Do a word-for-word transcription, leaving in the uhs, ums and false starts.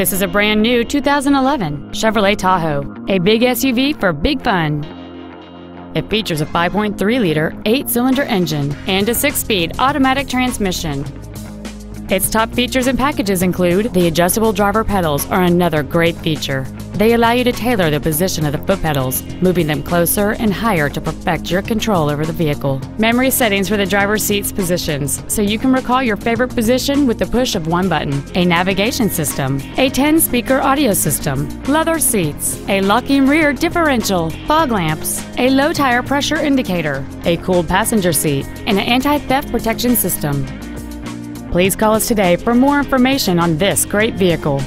This is a brand new two thousand eleven Chevrolet Tahoe, a big S U V for big fun. It features a five point three liter eight-cylinder engine and a six-speed automatic transmission. Its top features and packages include the adjustable driver pedals are another great feature. They allow you to tailor the position of the foot pedals, moving them closer and higher to perfect your control over the vehicle. Memory settings for the driver's seat's positions, so you can recall your favorite position with the push of one button. A navigation system, a ten-speaker audio system, leather seats, a locking rear differential, fog lamps, a low tire pressure indicator, a cooled passenger seat, and an anti-theft protection system. Please call us today for more information on this great vehicle.